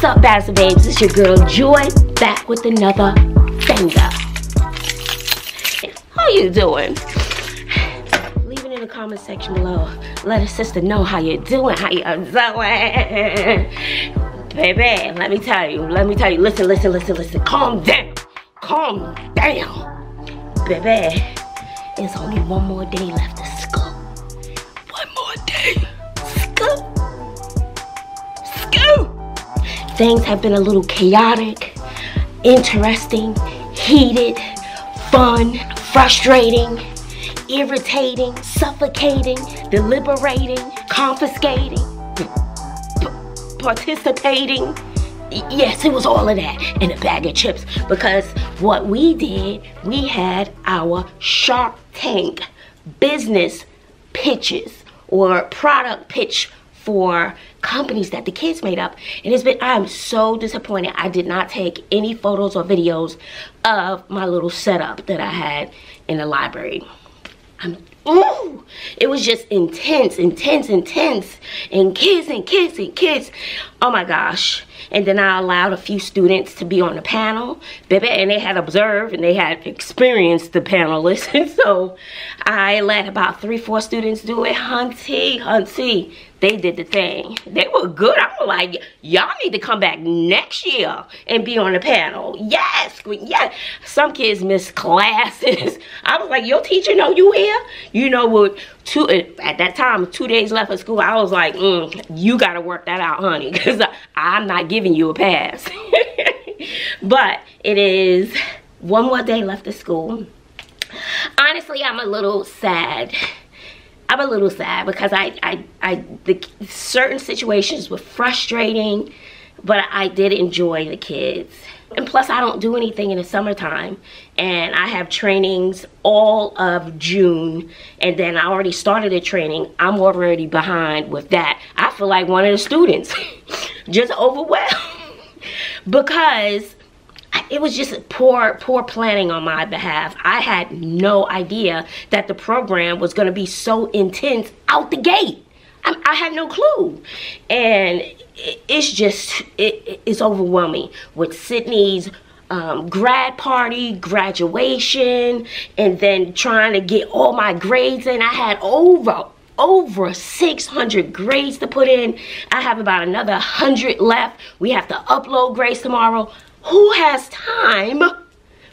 What's up, Bazzle babes? It's your girl Joy, back with another banger. How you doing? Leave it in the comment section below. Let a sister know how you doing, Baby, let me tell you. Listen. Calm down. Baby, it's only one more day left to school. Things have been a little chaotic, interesting, heated, fun, frustrating, irritating, suffocating, deliberating, confiscating, participating. Yes, it was all of that in a bag of chips, because what we did, we had our Shark Tank business pitches or product pitch for companies that the kids made up, and I'm so disappointed I did not take any photos or videos of my little setup that I had in the library. It was just intense, and kids. Oh my gosh. And then I allowed a few students to be on the panel, baby, and they had observed and they had experienced the panelists. And so I let about 3-4 students do it. Hunty, they did the thing. They were good. I'm like, y'all need to come back next year and be on the panel. Yes. Some kids miss classes. I was like, your teacher know you here? You know what? At that time, 2 days left of school, I was like, you got to work that out, honey, because I'm not giving you a pass. But it is one more day left of school. Honestly, I'm a little sad because the certain situations were frustrating, but I did enjoy the kids. And plus, I don't do anything in the summertime, and I have trainings all of June, and then I already started a training. I'm already behind with that. I feel like one of the students, just overwhelmed, because it was just poor planning on my behalf. I had no idea that the program was going to be so intense out the gate. I had no clue, and it's overwhelming with Sydney's grad party, graduation, and then trying to get all my grades in. I had over 600 grades to put in. I have about another 100 left. We have to upload grades tomorrow. Who has time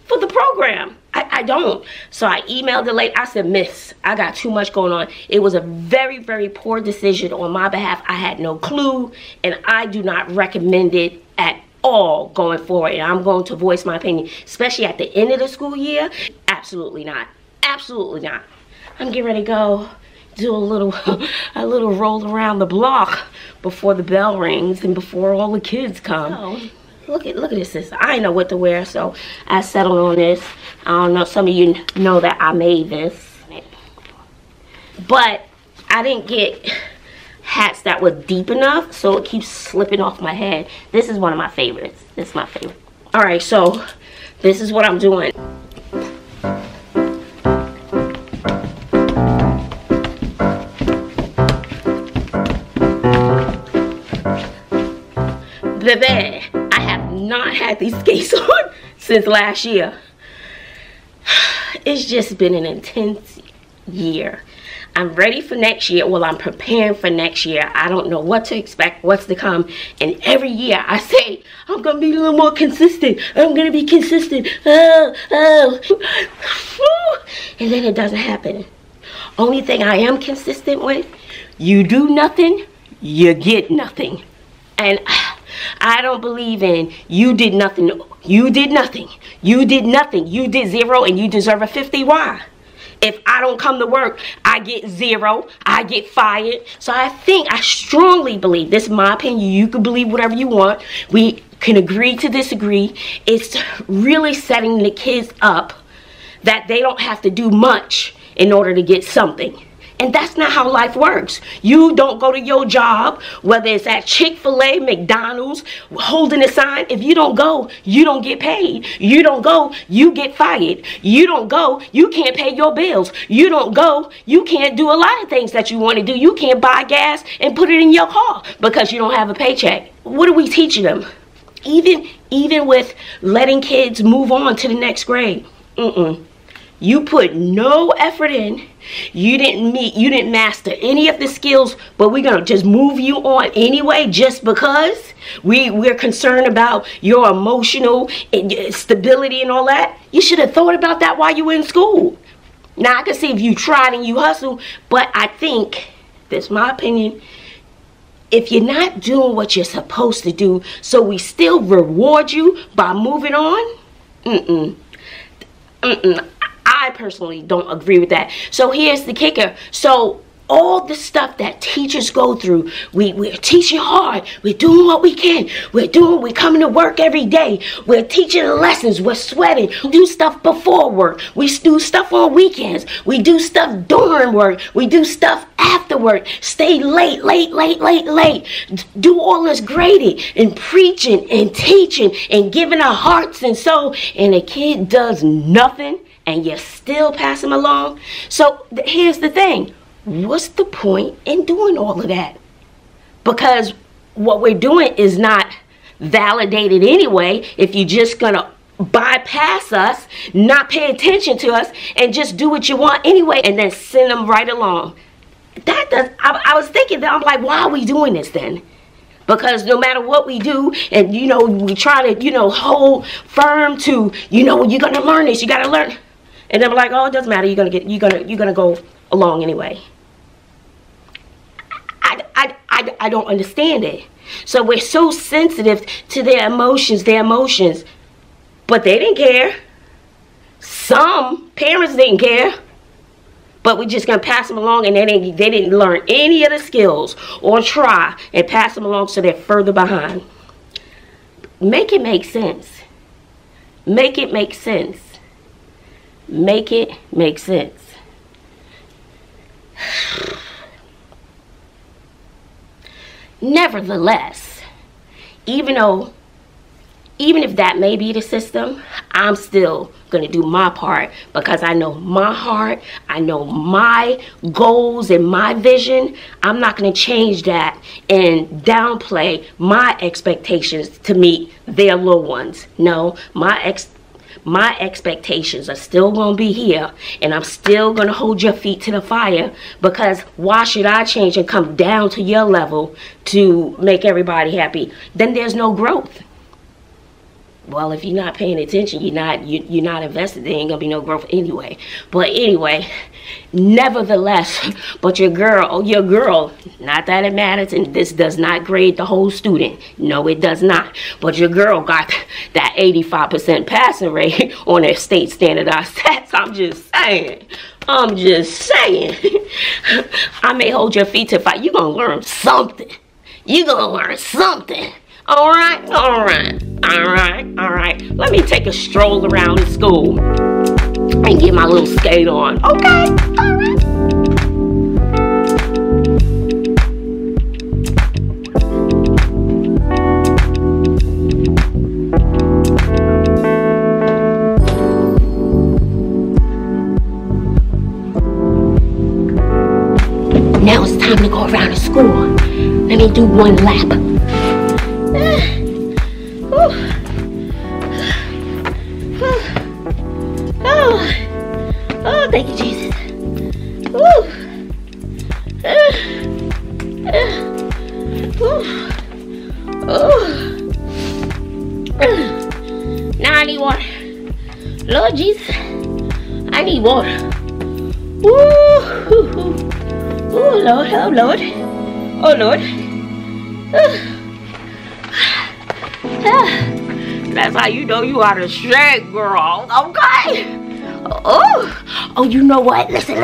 for the program? I don't. So I emailed the lady. I said, Miss, I got too much going on. It was a very, very poor decision on my behalf. I had no clue, and I do not recommend it at all going forward. And I'm going to voice my opinion, especially at the end of the school year. Absolutely not. I'm getting ready to go do a little roll around the block before the bell rings and before all the kids come. Oh. Look at this, sister. I didn't know what to wear, so I settled on this. I don't know. Some of you know that I made this. But I didn't get hats that were deep enough, so it keeps slipping off my head. This is one of my favorites. This is my favorite. Alright, so this is what I'm doing. Baby, I have not had these skates on since last year. It's just been an intense year. I'm ready for next year. Well, I'm preparing for next year. I don't know what to expect, what's to come. And every year I say, I'm going to be a little more consistent. I'm going to be consistent. And then it doesn't happen. Only thing I am consistent with, you do nothing, you get nothing. And I don't believe in you did nothing, you did zero, and you deserve a 50. Why? If I don't come to work, I get zero, I get fired. So I strongly believe, this is my opinion, you can believe whatever you want, we can agree to disagree. It's really setting the kids up that they don't have to do much in order to get something. And that's not how life works. You don't go to your job, whether it's at Chick-fil-A, McDonald's, holding a sign. If you don't go, you don't get paid. You don't go, you get fired. You don't go, you can't pay your bills. You don't go, you can't do a lot of things that you want to do. You can't buy gas and put it in your car because you don't have a paycheck. What are we teaching them? Even with letting kids move on to the next grade. You put no effort in. You didn't master any of the skills, but we're going to just move you on anyway just because we're concerned about your emotional stability and all that. You should have thought about that while you were in school. Now, I can see if you tried and you hustled, but I think, that's my opinion, if you're not doing what you're supposed to do, so we still reward you by moving on, I personally don't agree with that. So here's the kicker. So all the stuff that teachers go through, we're teaching hard. We're doing what we can. We're coming to work every day. We're teaching lessons. We're sweating. We do stuff before work. We do stuff on weekends. We do stuff during work. We do stuff after work. Stay late. Do all this grading and preaching and teaching and giving our hearts and soul. And a kid does nothing and you still pass him along. So here's the thing. What's the point in doing all of that? Because what we're doing is not validated anyway. If you're just gonna bypass us, not pay attention to us, and just do what you want anyway, and then send them right along. That does. I was thinking that, I'm like, why are we doing this then? Because no matter what we do, and you know, we try to, you know, hold firm to, you know, you're gonna learn this, you gotta learn, and I'm like, oh, it doesn't matter. You're gonna go along anyway. I don't understand it. So we're so sensitive to their emotions, but they didn't care. Some parents didn't care, but we're just gonna pass them along, and they didn't learn any of the skills or try and pass them along, so they're further behind. Make it make sense. Make it make sense. Make it make sense. Nevertheless, even if that may be the system, I'm still gonna do my part, because I know my heart, I know my goals and my vision. I'm not gonna change that and downplay my expectations to meet their little ones. No, my expectations are still gonna be here, and I'm still gonna hold your feet to the fire, because why should I change and come down to your level to make everybody happy? Then there's no growth. Well, if you're not paying attention, you're not invested, there ain't gonna be no growth anyway. But anyway, nevertheless, but your girl, not that it matters, and this does not grade the whole student. No, it does not. But your girl got that 85% passing rate on her state standardized tests. I'm just saying. I'm just saying. I may hold your feet to fire. You're gonna learn something. You're gonna learn something. All right. Let me take a stroll around the school and get my little skate on. Okay, all right. Now it's time to go around the school. Let me do one lap. Oh, thank you, Jesus. Now I need water. Lord Jesus, I need water. Oh, Lord, oh, Lord. Oh, Lord. That's how you know you out of shape, girl. Okay. Oh, you know what? Listen.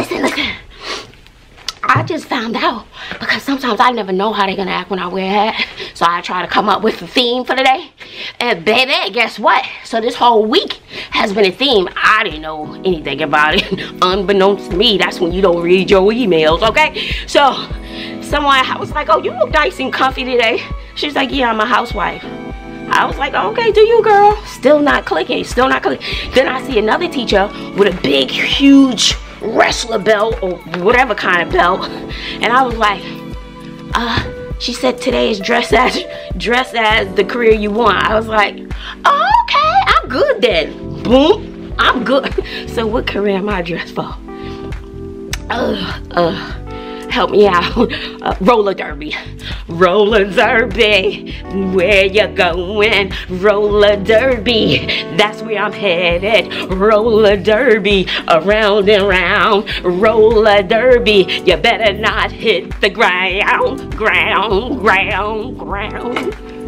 I just found out, because sometimes I never know how they're gonna act when I wear a hat. So I try to come up with a theme for the day. And baby, guess what? So this whole week has been a theme. I didn't know anything about it. Unbeknownst to me, that's when you don't read your emails, okay? So someone, I was like, oh, you look nice and comfy today. She's like, yeah, I'm a housewife. I was like, okay, do you, girl? Still not clicking, still not clicking. Then I see another teacher with a big, huge wrestler belt or whatever kind of belt. And I was like, she said today is dress as the career you want. I was like, oh, okay, I'm good then. Boom, I'm good. So what career am I dressed for? Help me out. Roller derby. Roller derby. Where you going? Roller derby. That's where I'm headed. Roller derby. Around and round. Roller derby. You better not hit the ground. Ground. Ground. Ground.